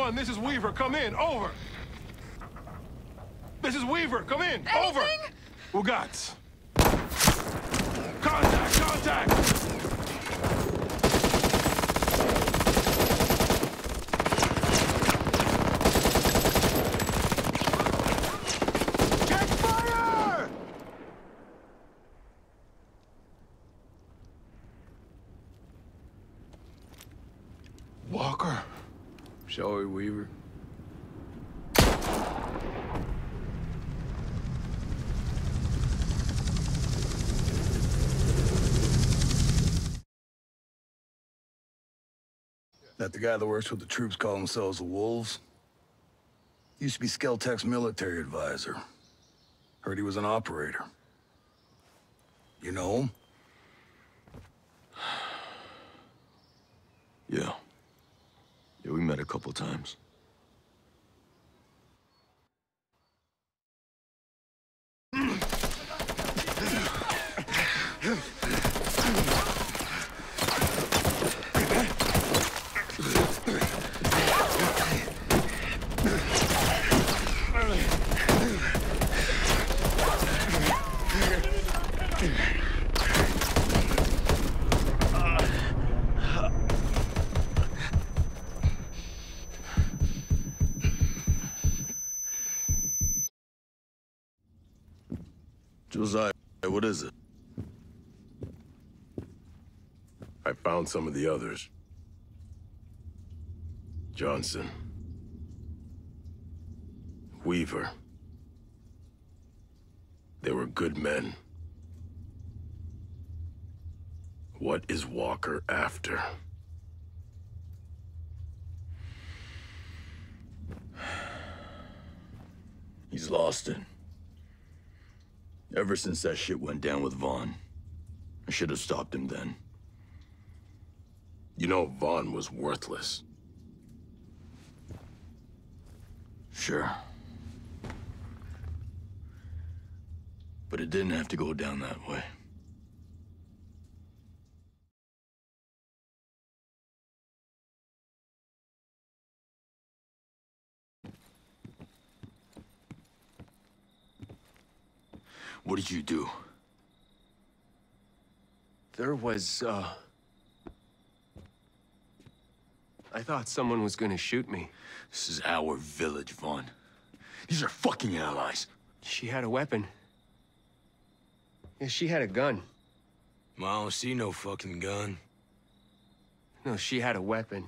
1, this is Weaver. Come in. Over. This is Weaver. Come in. Anything? Over. Who got? Contact! Contact! Walker. Sorry, Weaver. That the guy that works with the troops call themselves the Wolves? He used to be Skell Tech's military advisor. Heard he was an operator. You know him? Yeah. Yeah, we met a couple times. Josiah, what is it? I found some of the others. Johnson. Weaver. They were good men. What is Walker after? He's lost it. Ever since that shit went down with Vaughn. I should have stopped him then. You know, Vaughn was worthless. Sure. But it didn't have to go down that way. What did you do? There was, I thought someone was gonna shoot me. This is our village, Vaughn. These are fucking allies. She had a weapon. Yeah, she had a gun. I don't see no fucking gun. No, she had a weapon.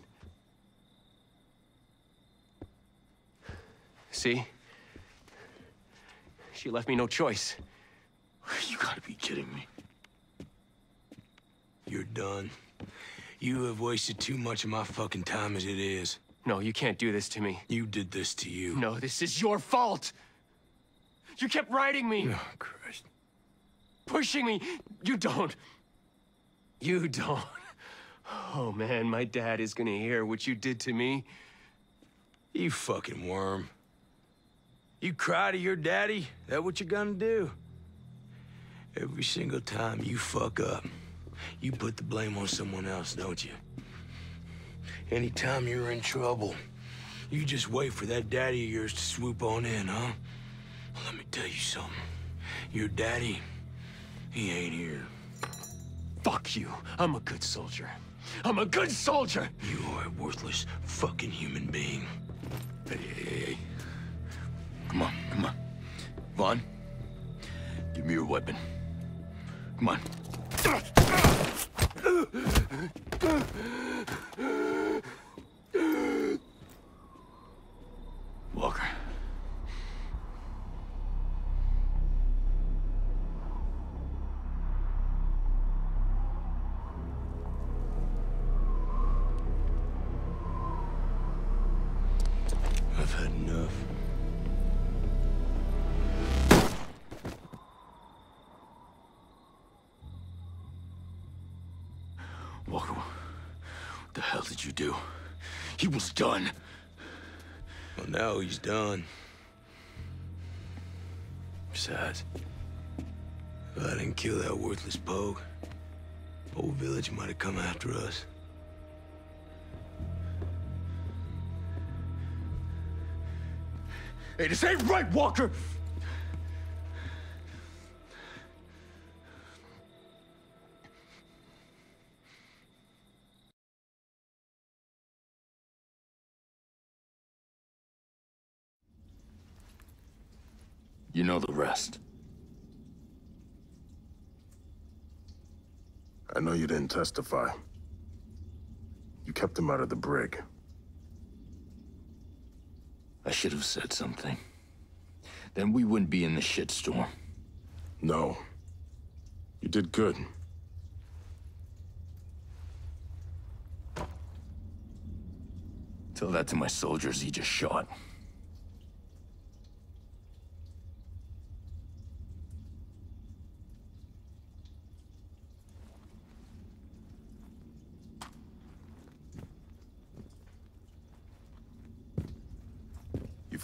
See? She left me no choice. You gotta be kidding me. You're done. You have wasted too much of my fucking time as it is. No, you can't do this to me. You did this to you. No, this is your fault. You kept riding me. Oh, Christ. Pushing me. You don't. You don't. Oh, man, my dad is gonna hear what you did to me. You fucking worm. You cry to your daddy, that what you're gonna do? Every single time you fuck up, you put the blame on someone else, don't you? Anytime you're in trouble, you just wait for that daddy of yours to swoop on in, huh? Well, let me tell you something. Your daddy, he ain't here. Fuck you. I'm a good soldier. I'm a good soldier! You are a worthless fucking human being. Hey. Come on, come on. Vaughn, give me your weapon. Come on. Walker. I've had enough. Walker, what the hell did you do? He was done. Well, now he's done. Besides, if I didn't kill that worthless pogue, the whole village might have come after us. It is ain't right, Walker! You know the rest. I know you didn't testify. You kept him out of the brig. I should have said something. Then we wouldn't be in this shitstorm. No. You did good. Tell that to my soldiers he just shot.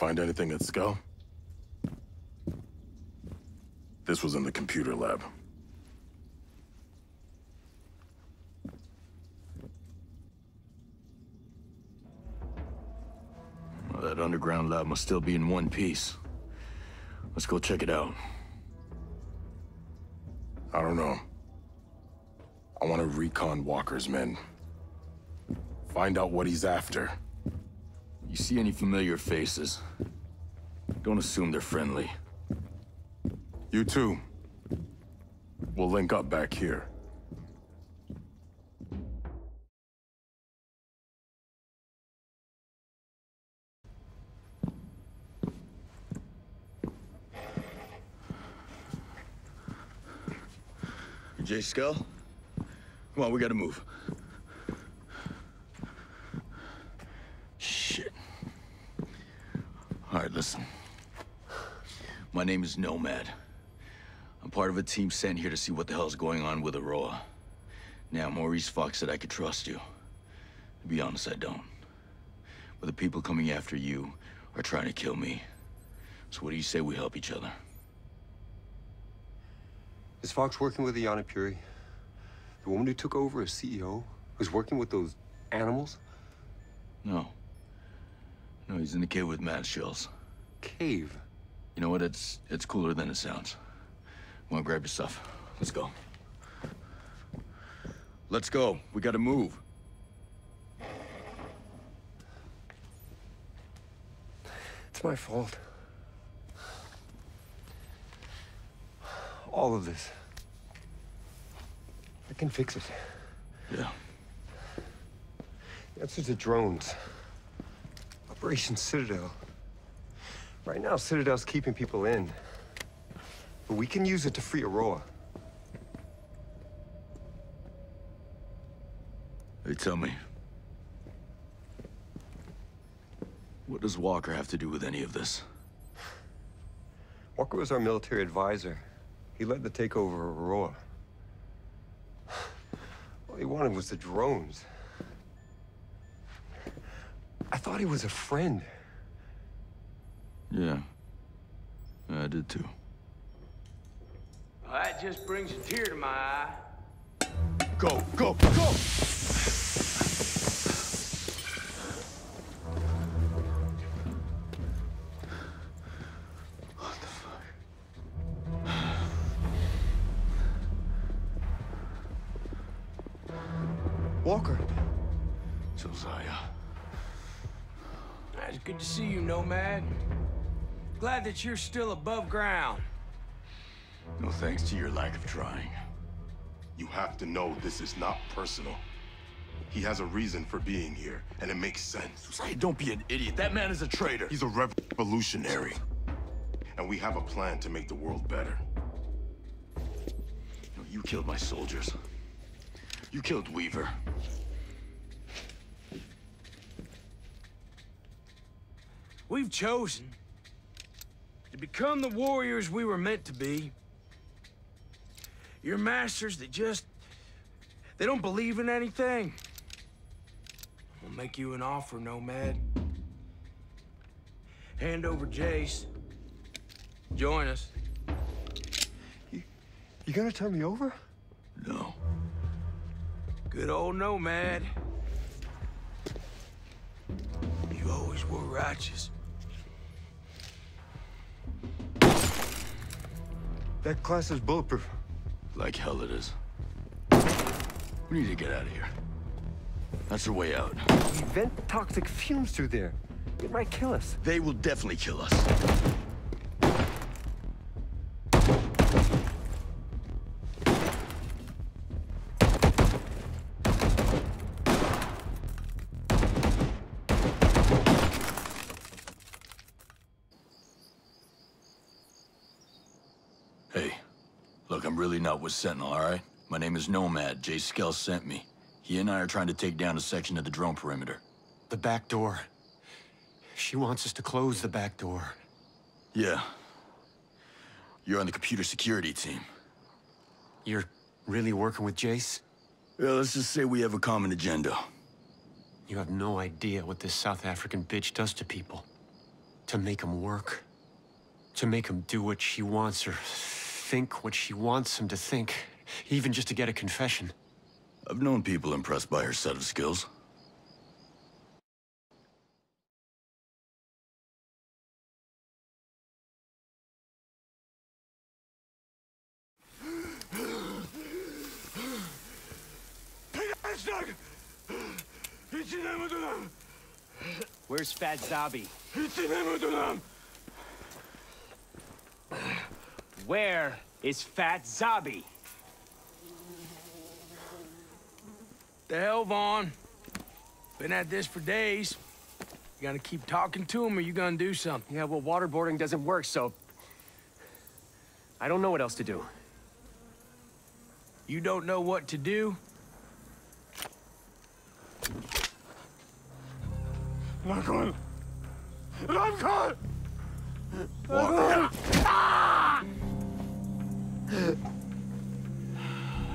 Find anything at Skell? This was in the computer lab. Well, that underground lab must still be in one piece. Let's go check it out. I don't know. I want to recon Walker's men. Find out what he's after. You see any familiar faces? Don't assume they're friendly. You too. We'll link up back here. Jace Skell? Come on, we gotta move. All right, listen. My name is Nomad. I'm part of a team sent here to see what the hell's going on with Aurora. Now, Maurice Fox said I could trust you. To be honest, I don't. But the people coming after you are trying to kill me. So what do you say we help each other? Is Fox working with Iana Puri? The woman who took over as CEO was working with those animals? No. No, he's in the cave with Mads Schulz. Cave? You know what? It's cooler than it sounds. Come on, grab your stuff. Let's go. Let's go. We gotta move. It's my fault. All of this. I can fix it. Yeah. The answer to drones. Operation Citadel. Right now, Citadel's keeping people in. But we can use it to free Aurora. Hey, tell me. What does Walker have to do with any of this? Walker was our military advisor. He led the takeover of Aurora. All he wanted was the drones. I thought he was a friend. Yeah. I did too. Well, that just brings a tear to my eye. Go, go, go! Good to see you, Nomad. Glad that you're still above ground. No thanks to your lack of trying. You have to know this is not personal. He has a reason for being here, and it makes sense. Josiah, don't be an idiot. That man is a traitor. He's a revolutionary. And we have a plan to make the world better. No, you killed my soldiers. You killed Weaver. We've chosen to become the warriors we were meant to be. Your masters, they don't believe in anything. We'll make you an offer, Nomad. Hand over Jace. Join us. You gonna turn me over? No. Good old Nomad. You always were righteous. That class is bulletproof. Like hell it is. We need to get out of here. That's our way out. We vent toxic fumes through there. It might kill us. They will definitely kill us. Hey, look, I'm really not with Sentinel, all right? My name is Nomad. Jace Skell sent me. He and I are trying to take down a section of the drone perimeter. The back door. She wants us to close the back door. Yeah. You're on the computer security team. You're really working with Jace? Yeah, let's just say we have a common agenda. You have no idea what this South African bitch does to people. To make them work. To make them do what she wants or think what she wants them to think. Even just to get a confession. I've known people impressed by her set of skills. Where's Fat Zabi? Where is Fat Zabi? The hell, Vaughn? Been at this for days. You gotta keep talking to him or you gonna do something. Yeah, well, waterboarding doesn't work, so... I don't know what else to do. You don't know what to do? Lachlan! Lachlan! Walker! Ah!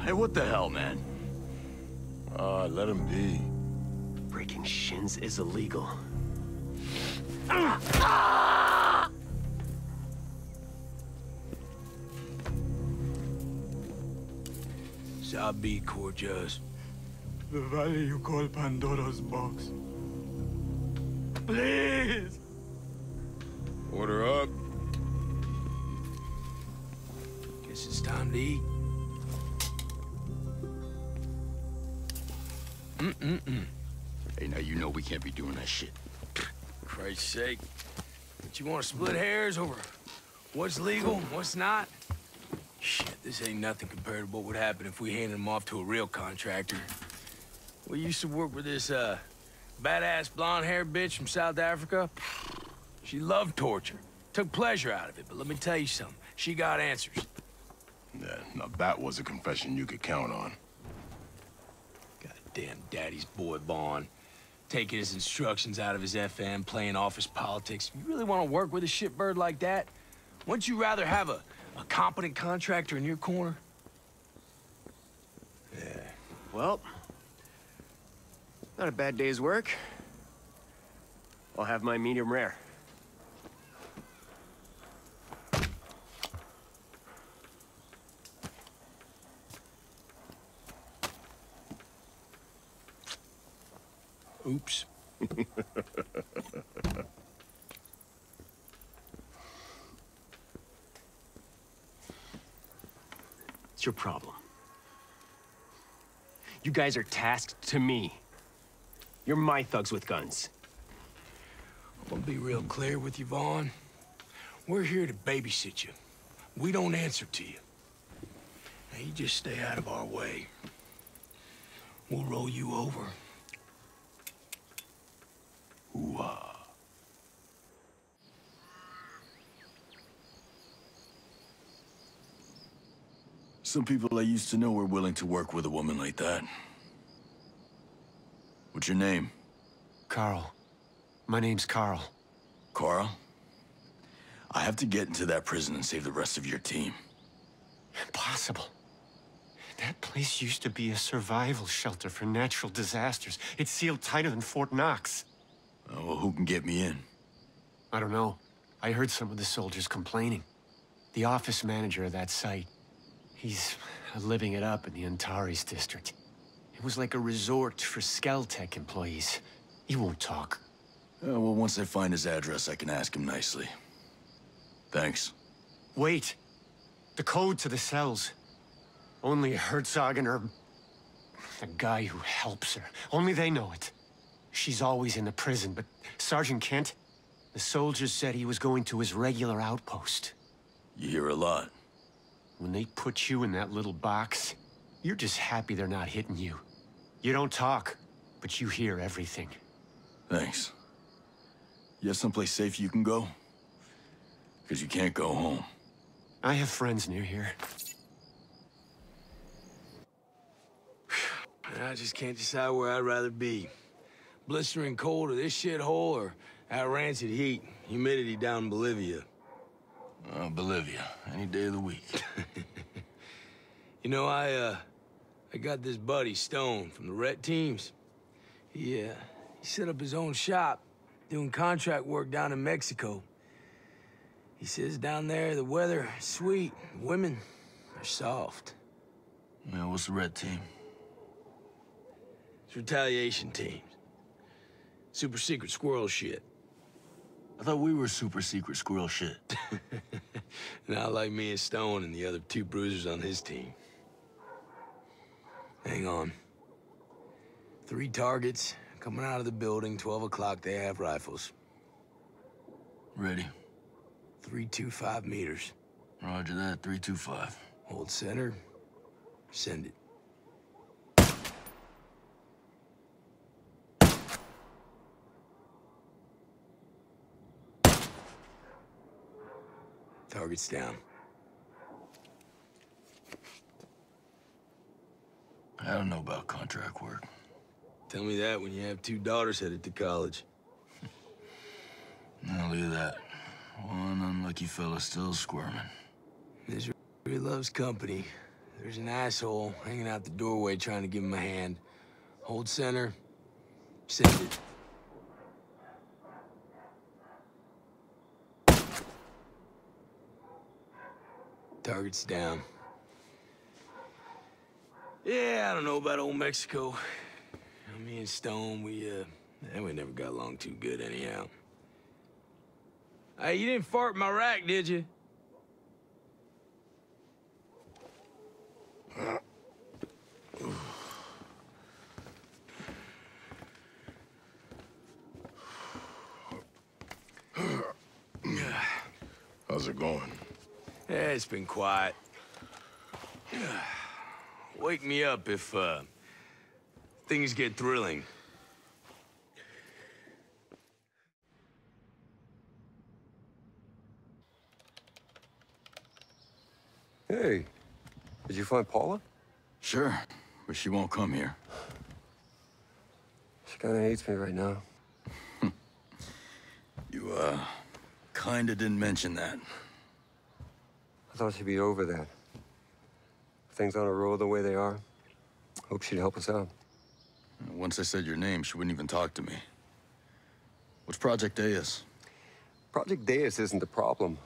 Hey, what the hell, man? Let him be. Breaking shins is illegal. Ah! Zabi Corjas. The valley you call Pandora's box. Please! Order up. Guess it's time to eat. Hey, now you know we can't be doing that shit. Christ's sake. But you want to split hairs over what's legal and what's not? Shit, this ain't nothing compared to what would happen if we handed them off to a real contractor. We used to work with this, badass blonde-haired bitch from South Africa. She loved torture. Took pleasure out of it, but let me tell you something. She got answers. Yeah, now that was a confession you could count on. Goddamn daddy's boy, Vaughn. Taking his instructions out of his FM, playing office politics. You really want to work with a shitbird like that? Wouldn't you rather have a competent contractor in your corner? Yeah. Well... not a bad day's work. I'll have my medium rare. Oops. It's your problem. You guys are tasked to me. You're my thugs with guns. I'm gonna be real clear with you, Vaughn. We're here to babysit you. We don't answer to you. Now, you just stay out of our way. We'll roll you over. Ooh-ah. Some people I used to know were willing to work with a woman like that. What's your name? Carl. My name's Carl. Carl? I have to get into that prison and save the rest of your team. Impossible. That place used to be a survival shelter for natural disasters. It's sealed tighter than Fort Knox. Oh, well, who can get me in? I don't know. I heard some of the soldiers complaining. The office manager of that site, he's living it up in the Antares district. It was like a resort for Skell Tech employees. He won't talk. Oh, well, once I find his address, I can ask him nicely. Thanks. Wait. The code to the cells. Only Herzog and her... the guy who helps her. Only they know it. She's always in the prison, but Sergeant Kent... the soldiers said he was going to his regular outpost. You hear a lot. When they put you in that little box, you're just happy they're not hitting you. You don't talk, but you hear everything. Thanks. You have someplace safe you can go? Because you can't go home. I have friends near here. I just can't decide where I'd rather be. Blistering cold or this shithole or that rancid heat, humidity down in Bolivia. Oh, Bolivia. Any day of the week. You know, I got this buddy, Stone, from the Red Teams. He set up his own shop, doing contract work down in Mexico. He says down there the weather is sweet, women are soft. Yeah, what's the Red Team? It's retaliation teams. Super secret squirrel shit. I thought we were super secret squirrel shit. Not like me and Stone and the other two bruisers on his team. Hang on. 3 targets coming out of the building, 12 o'clock, they have rifles. Ready. 325 meters. Roger that, 325. Hold center, send it. Target's down. I don't know about contract work. Tell me that when you have 2 daughters headed to college. Now look at that. One unlucky fella still squirming. Misery loves company. There's an asshole hanging out the doorway trying to give him a hand. Hold center. Send it. Target's down. Yeah, I don't know about old Mexico. Me and Stone, we never got along too good anyhow. Hey, you didn't fart in my rack, did you? How's it going? Yeah, it's been quiet. Wake me up if things get thrilling. Hey, did you find Paula? Sure, but she won't come here. She kinda hates me right now. You, kinda didn't mention that. I thought she'd be over that. Things on a roll the way they are. Hope she'd help us out. Once I said your name, she wouldn't even talk to me. What's Project Deus? Project Deus isn't the problem.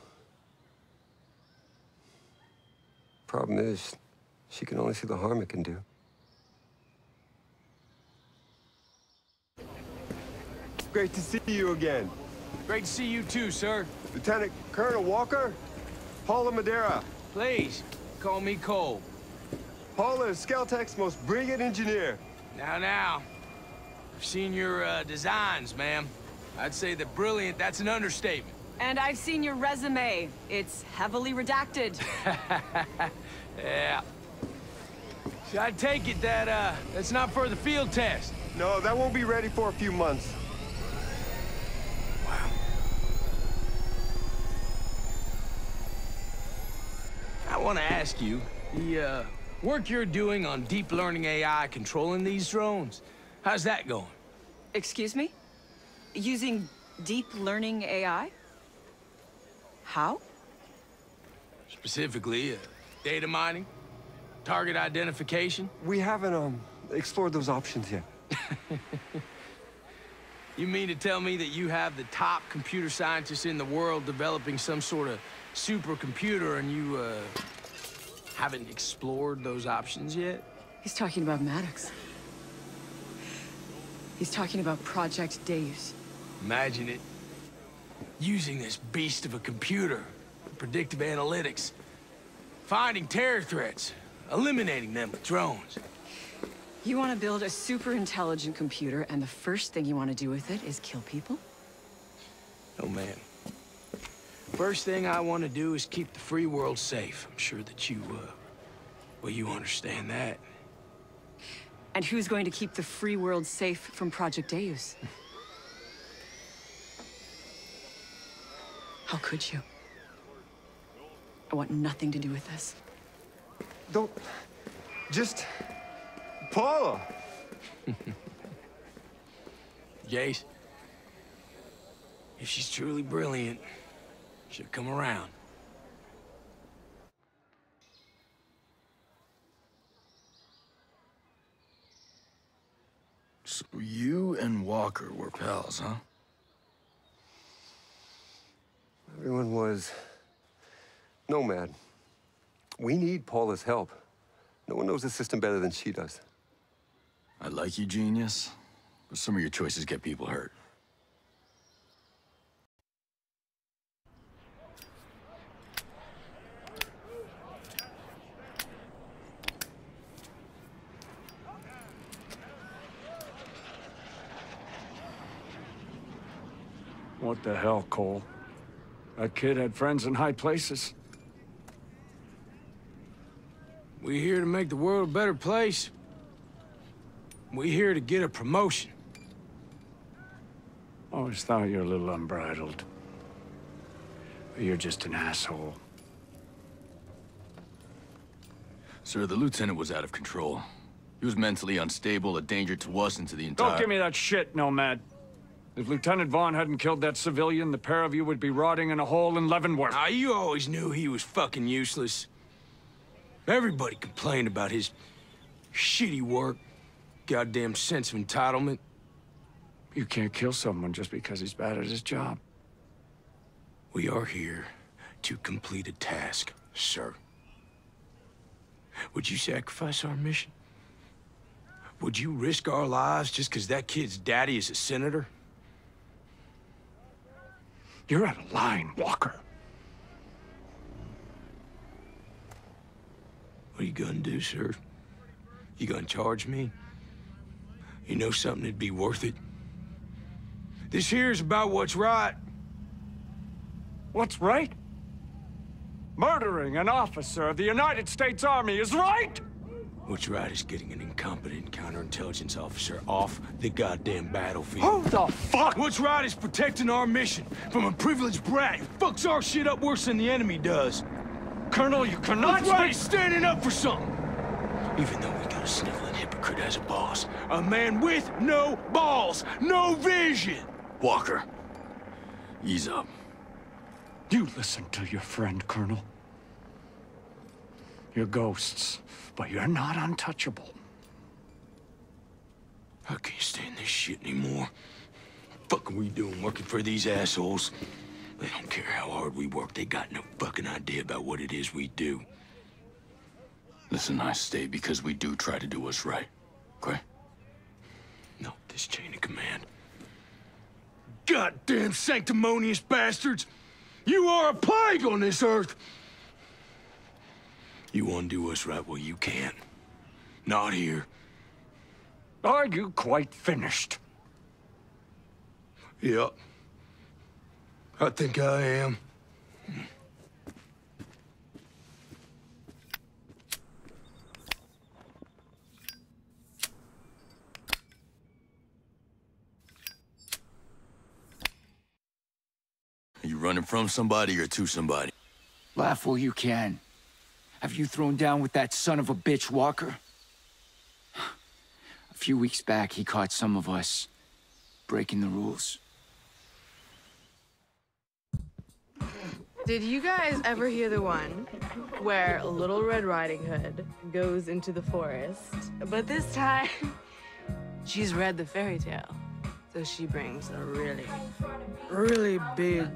Problem is, she can only see the harm it can do. Great to see you again. Great to see you too, sir. Lieutenant Colonel Walker? Paula Madeira. Please, call me Cole. Paula is Skell Tech's most brilliant engineer. Now. I've seen your designs, ma'am. I'd say that brilliant, that's an understatement. And I've seen your resume. It's heavily redacted. Yeah. So I take it that that's not for the field test. No, that won't be ready for a few months. Wow. I want to ask you, the work you're doing on deep learning AI controlling these drones, how's that going? Excuse me? Using deep learning AI? How? Specifically, data mining, target identification? We haven't explored those options yet. You mean to tell me that you have the top computer scientists in the world developing some sort of supercomputer and you haven't explored those options yet? He's talking about Maddox. He's talking about Project Dave's. Imagine it. Using this beast of a computer for predictive analytics. Finding terror threats, eliminating them with drones. You want to build a super intelligent computer, and the first thing you want to do with it is kill people? No, ma'am. First thing I want to do is keep the free world safe. I'm sure that you, well, you understand that. And who's going to keep the free world safe from Project Deus? How could you? I want nothing to do with this. Don't... just... Paula! Jace, if she's truly brilliant, she'll come around. So you and Walker were pals, huh? Everyone was... Nomad. We need Paula's help. No one knows the system better than she does. I like you, genius, but some of your choices get people hurt. What the hell, Cole? That kid had friends in high places. We're here to make the world a better place. We're here to get a promotion. Always thought you were a little unbridled. But you're just an asshole. Sir, the lieutenant was out of control. He was mentally unstable, a danger to us and to the entire... Don't give me that shit, Nomad. If Lieutenant Vaughn hadn't killed that civilian, the pair of you would be rotting in a hole in Leavenworth. Ah, you always knew he was fucking useless. Everybody complained about his shitty work, goddamn sense of entitlement. You can't kill someone just because he's bad at his job. We are here to complete a task, sir. Would you sacrifice our mission? Would you risk our lives just because that kid's daddy is a senator? You're out of line, Walker. What are you gonna do, sir? You gonna charge me? You know something that'd be worth it? This here's about what's right. What's right? Murdering an officer of the United States Army is right! What's right is getting an incompetent counterintelligence officer off the goddamn battlefield. Who the fuck? What's right is protecting our mission from a privileged brat who fucks our shit up worse than the enemy does. Colonel, you cannot speak. That's right, standing up for something. Even though we got a sniveling hypocrite as a boss. A man with no balls, no vision. Walker, ease up. You listen to your friend, Colonel. You're ghosts, but you're not untouchable. I can't stand this shit anymore. What the fuck are we doing working for these assholes? They don't care how hard we work. They got no fucking idea about what it is we do. Listen, I stay because we do try to do what's right, okay? No, this chain of command. Goddamn sanctimonious bastards! You are a plague on this earth! You want to do what's right? Well, you can't. Not here. Are you quite finished? Yep. Yeah. I think I am. Are you running from somebody or to somebody? Laugh all you can. Have you thrown down with that son of a bitch, Walker? A few weeks back, he caught some of us breaking the rules. Did you guys ever hear the one where Little Red Riding Hood goes into the forest, but this time she's read the fairy tale, so she brings a really, really big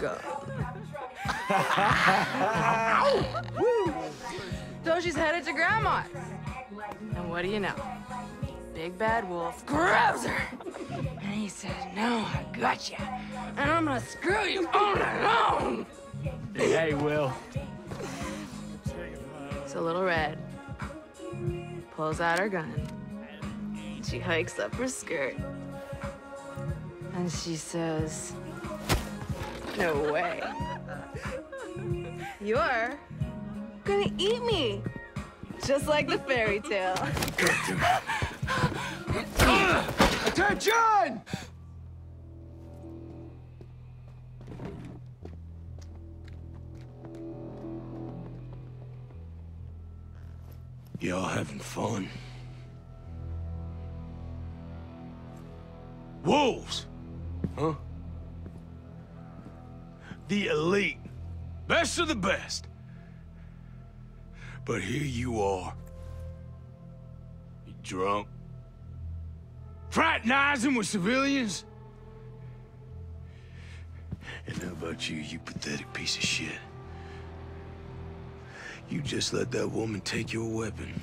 gun. So she's headed to Grandma's, and what do you know? Big bad wolf grabs her, and he said, "No, I got you, and I'm gonna screw you on and on." Hey, Will. a little red, pulls out her gun. She hikes up her skirt, and she says, "No way. You're gonna eat me, just like the fairy tale." Attention! Y'all having fun? Wolves! Huh? The elite. Best of the best. But here you are. You drunk. Fraternizing with civilians. And how about you, you pathetic piece of shit? You just let that woman take your weapon.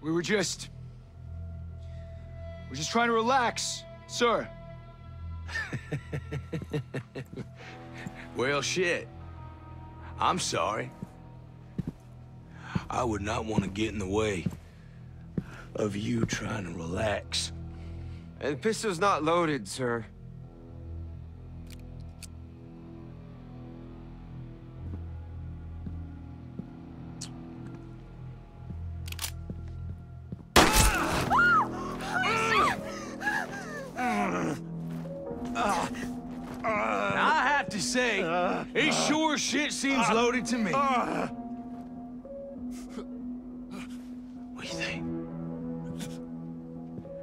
We were just... we're just trying to relax, sir. Well, shit. I'm sorry. I would not want to get in the way of you trying to relax. The pistol's not loaded, sir. Shit seems loaded to me. What do you think?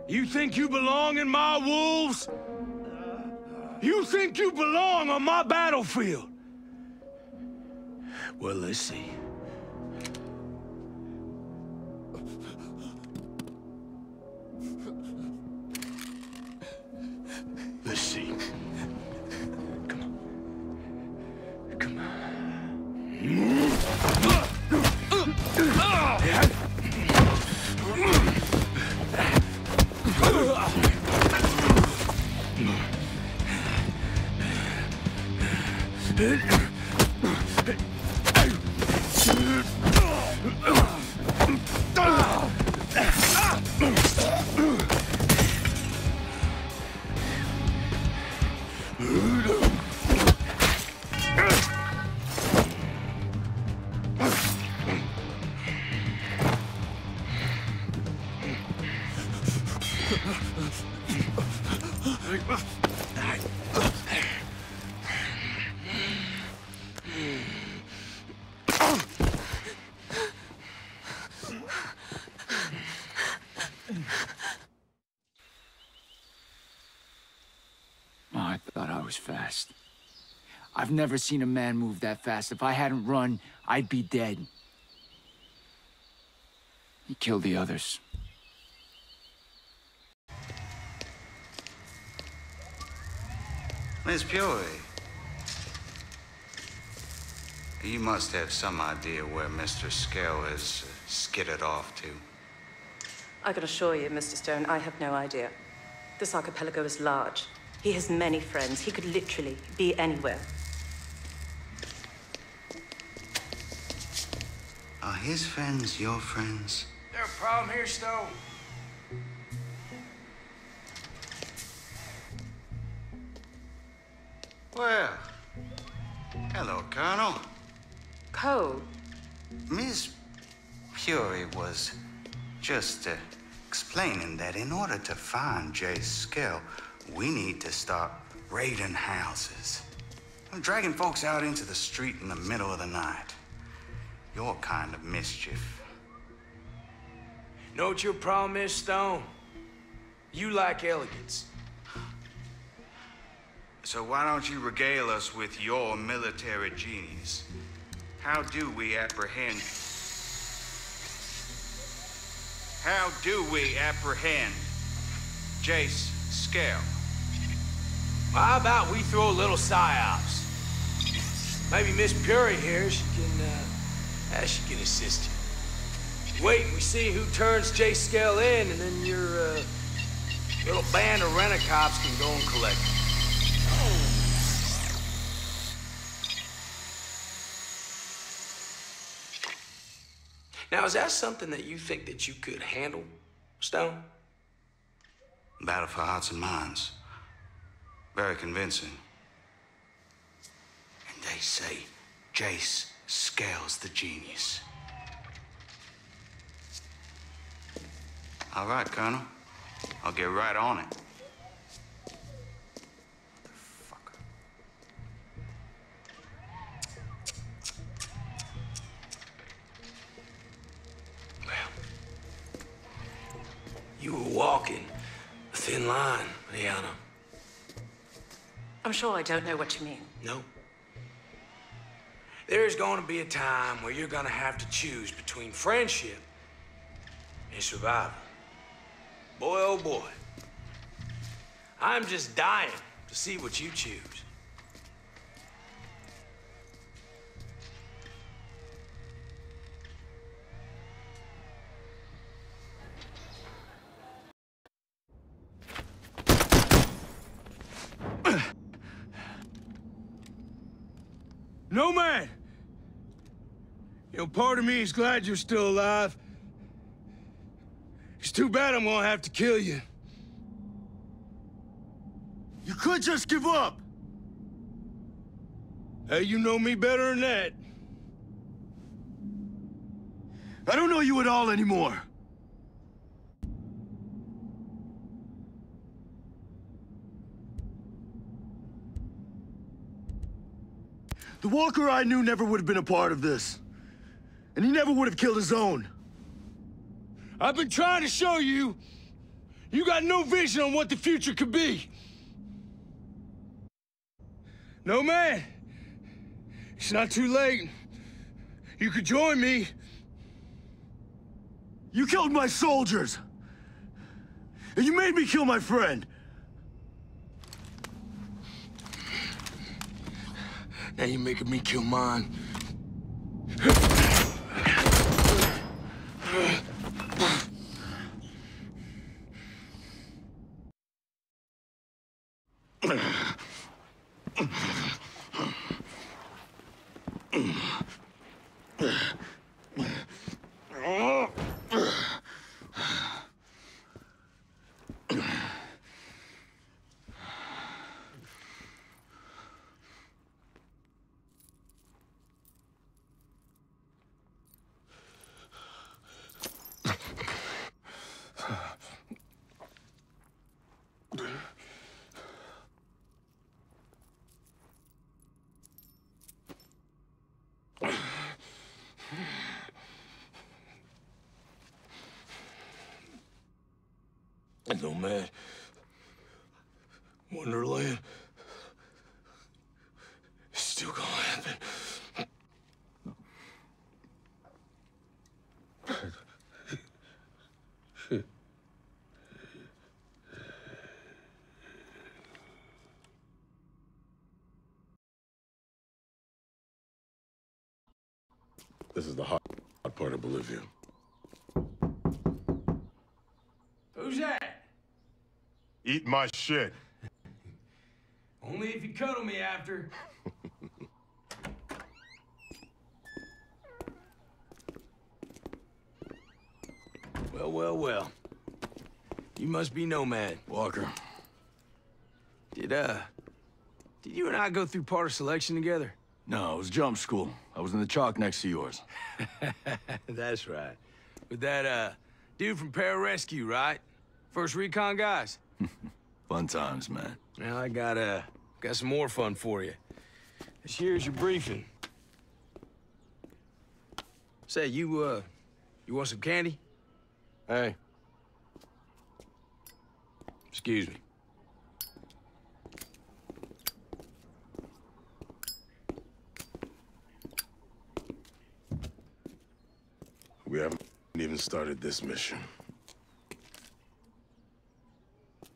You think you belong in my wolves? You think you belong on my battlefield? Well, let's see. Fast. I've never seen a man move that fast. If I hadn't run, I'd be dead. He killed the others. Miss Puri, you must have some idea where Mr. Skell has skidded off to. I can assure you, Mr. Stone, I have no idea. This archipelago is large. He has many friends. He could literally be anywhere. Are his friends your friends? There a problem here, Stone? Well, hello, Colonel. Cole. Miss Puri was just explaining that in order to find Jace Skell, we need to start raiding houses. I'm dragging folks out into the street in the middle of the night. Your kind of mischief. Know what your problem is, Stone? You lack elegance. So why don't you regale us with your military genius? How do we apprehend... how do we apprehend Jace Skell? How about we throw a little psyops? Maybe Miss Puri here, she can assist you. Wait, we see who turns Jace Skell in, and then your little band of rent-a-cops can go and collect him. Now, is that something that you think that you could handle, Stone? Battle for hearts and minds. Very convincing. And they say Jace Skell's the genius. All right, Colonel. I'll get right on it. You were walking a thin line, Iana. I'm sure I don't know what you mean. No. There's going to be a time where you're going to have to choose between friendship and survival. Boy, oh boy. I'm just dying to see what you choose. No man! You know, part of me is glad you're still alive. It's too bad I'm gonna have to kill you. You could just give up! Hey, you know me better than that. I don't know you at all anymore. The Walker I knew never would have been a part of this. And he never would have killed his own. I've been trying to show you. You got no vision on what the future could be. No, man. It's not too late. You could join me. You killed my soldiers. And you made me kill my friend. Now you're making me kill mine. No man. Wonderland. It's still gonna happen. This is the hot part of Bolivia. Who's that? Eat my shit. Only if you cuddle me after. Well, well, well. You must be Nomad, Walker. Did you and I go through part of selection together? No, it was jump school. I was in the chalk next to yours. That's right. With that, dude from Pararescue, right? First recon guys. Fun times, man. Well, I got some more fun for you. This here's your briefing. Say, you want some candy? Hey. Excuse me. We haven't even started this mission.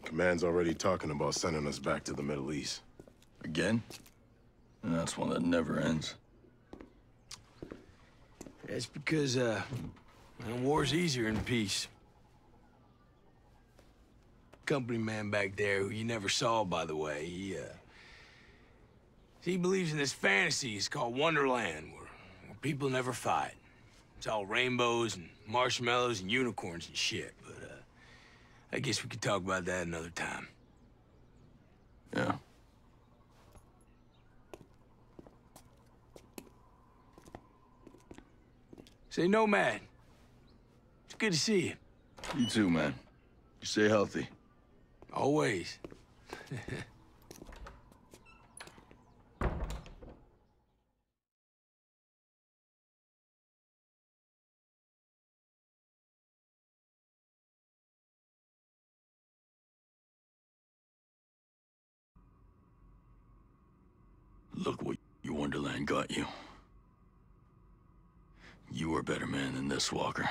Command's already talking about sending us back to the Middle East. Again? That's one that never ends. That's because, war's easier in peace. Company man back there, who you never saw, by the way, he believes in this fantasy. It's called Wonderland, where people never fight. It's all rainbows and marshmallows and unicorns and shit, but I guess we could talk about that another time. Yeah. Say, Nomad, it's good to see you. You too, man. You stay healthy. Always. Look what your Wonderland got you. You are a better man than this, Walker.